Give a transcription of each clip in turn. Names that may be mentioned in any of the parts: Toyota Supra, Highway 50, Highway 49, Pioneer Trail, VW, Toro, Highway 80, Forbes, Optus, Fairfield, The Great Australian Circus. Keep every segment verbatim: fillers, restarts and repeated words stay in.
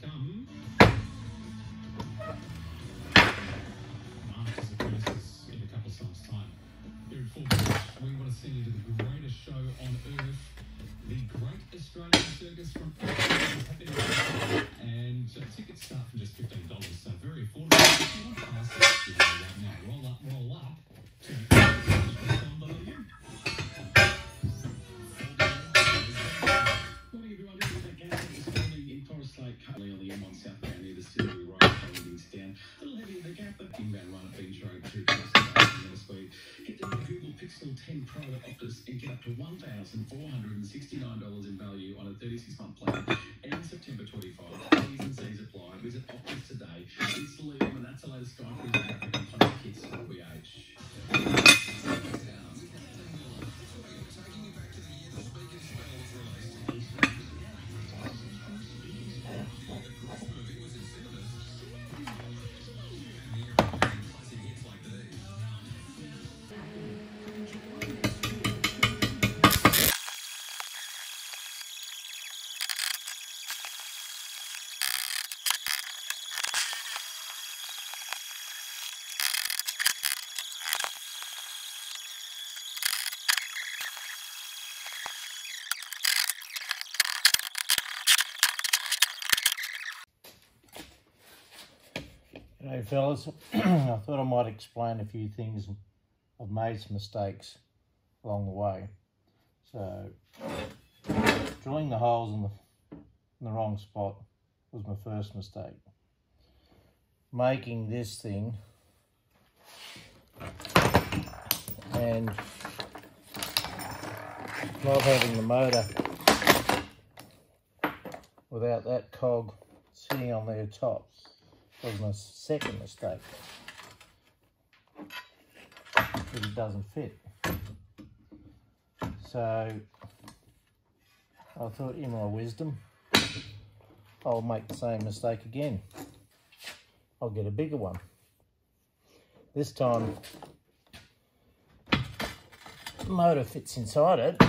to come. Masters of races in a couple of starts' time. Here at Forbes, we want to send you to the greatest show on earth, The Great Australian Circus from Optus. And tickets start from just fifteen dollars, so very affordable. If you want to pass it, right now. Roll up, roll up. ten Pro Optus and get up to one thousand four hundred sixty-nine dollars in value on a thirty-six month plan and September twenty-five. T's and C's apply. Visit Optus today. It's legal, and that's the latest guy for the African fun kids for we age. Taking you back to the year the Speaker Trail was released. The movie was in cinemas. Hits like these. Hey fellas, I thought I might explain a few things. I've made some mistakes along the way. So, drilling the holes in the, in the wrong spot was my first mistake. Making this thing and not having the motor without that cog sitting on their top was my second mistake. It doesn't fit. So I thought, in my wisdom, I'll make the same mistake again. I'll get a bigger one. This time the motor fits inside it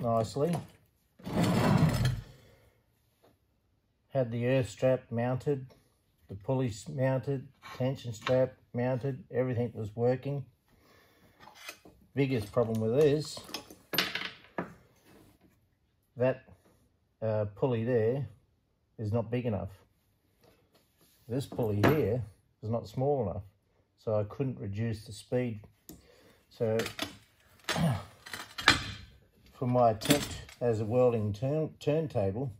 nicely. Had the earth strap mounted, the pulleys mounted, tension strap mounted, everything was working. Biggest problem with this, that uh, pulley there is not big enough. This pulley here is not small enough, so I couldn't reduce the speed. So for my attempt as a welding turn turntable,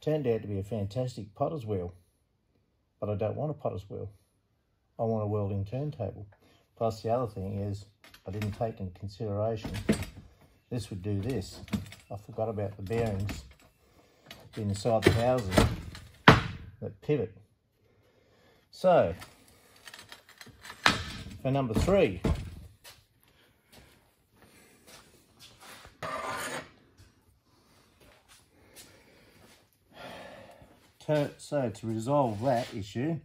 turned out to be a fantastic potter's wheel, but I don't want a potter's wheel. I want a welding turntable. Plus the other thing is, I didn't take into consideration, this would do this. I forgot about the bearings inside the housing that pivot. So, for number three, so to resolve that issue,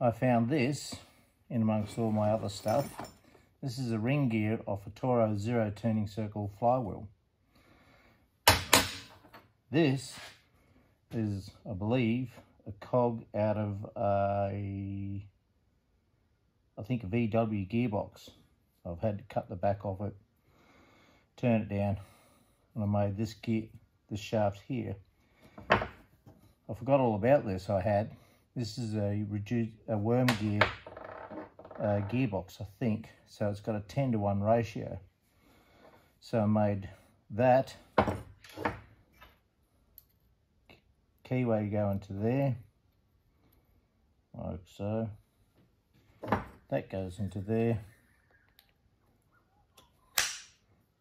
I found this in amongst all my other stuff. This is a ring gear off a Toro zero turning circle flywheel. This is, I believe, a cog out of a, I think a V W gearbox. I've had to cut the back off it, turn it down, and I made this gear, this shaft here. I forgot all about this. I had this is a reduced a worm gear uh, gearbox, I think. So it's got a ten to one ratio. So I made that keyway go into there, like so. That goes into there,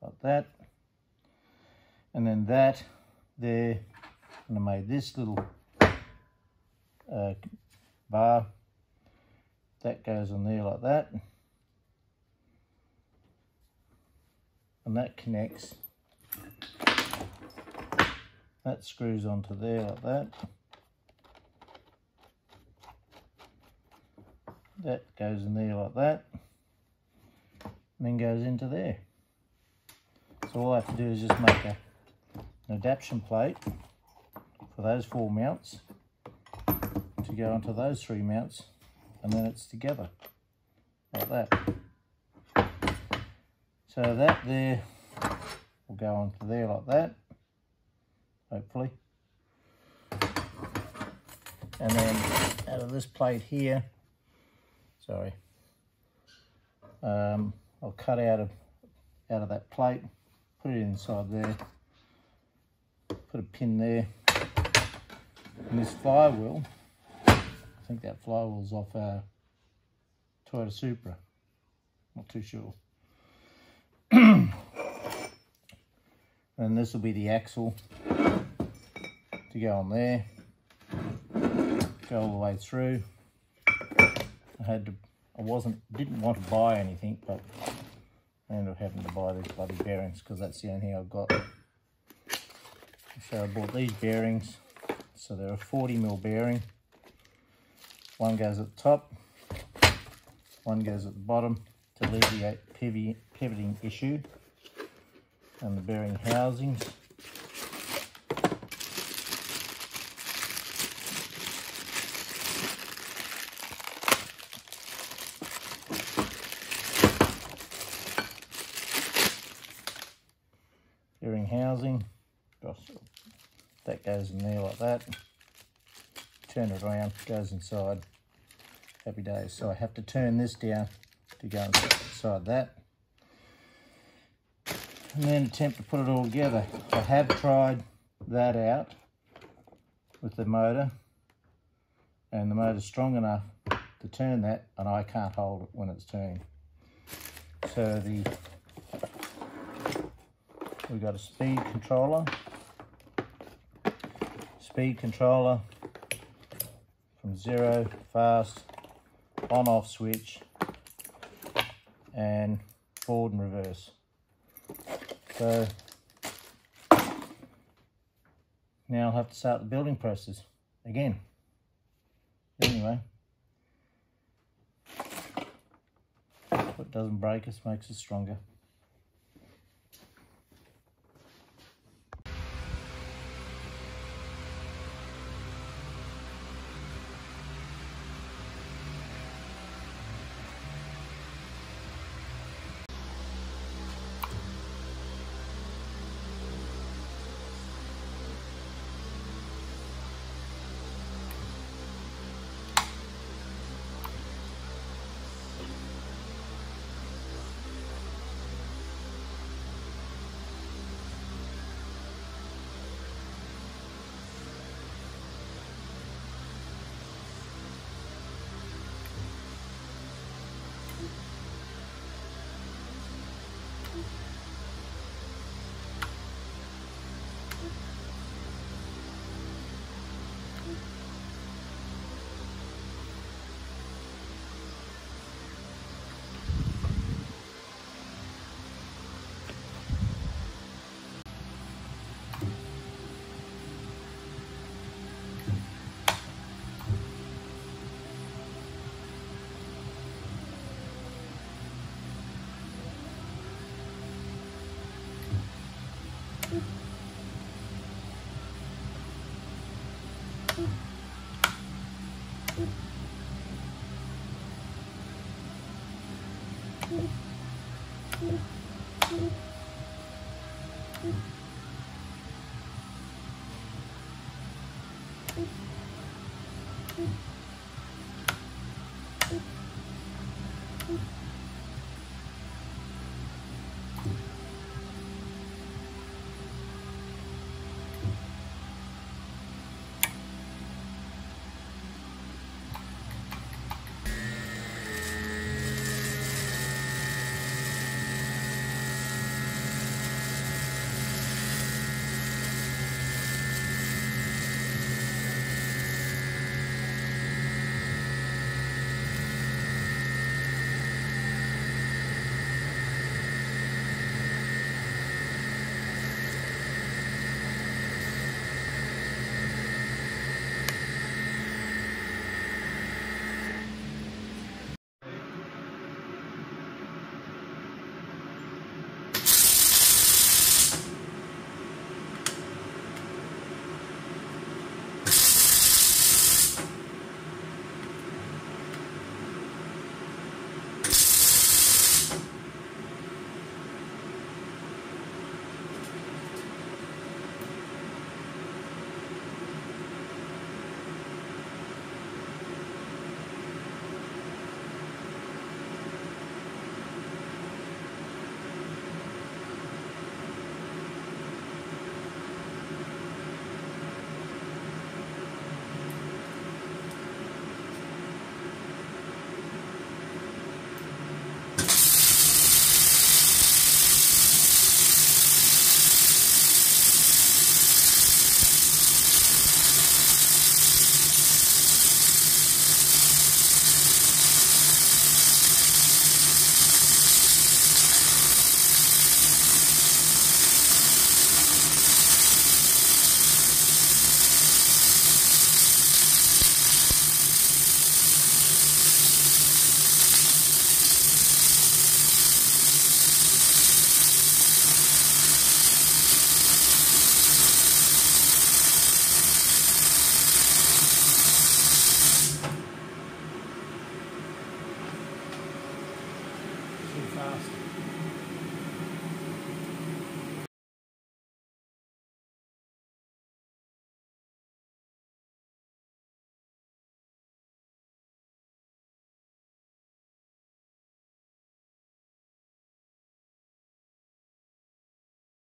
like that, and then that there. And I made this little uh, bar that goes on there like that, and that connects, that screws onto there like that, that goes in there like that, and then goes into there. So all I have to do is just make a, an adaptation plate for those four mounts to go onto those three mounts, and then it's together like that. So that there will go onto there like that, hopefully. And then out of this plate here, sorry, um, I'll cut out of out of that plate, put it inside there, put a pin there. And this flywheel, I think that flywheel's off our Toyota Supra, not too sure. And this will be the axle to go on there, go all the way through. I had to, I wasn't, didn't want to buy anything, but I ended up having to buy these bloody bearings because that's the only thing I've got. So I bought these bearings. So they're a forty mil bearing. One goes at the top, one goes at the bottom to alleviate pivot, pivoting issue. And the bearing housings. Bearing housing. Gosh, that goes in there like that. Turn it around, goes inside. Happy days. So I have to turn this down to go inside that. And then attempt to put it all together. I have tried that out with the motor, and the motor's strong enough to turn that, and I can't hold it when it's turning. So the we've got a speed controller, speed controller from zero fast, on off switch, and forward and reverse. So now I'll have to start the building process again. Anyway, what doesn't break us makes us stronger. Thank you.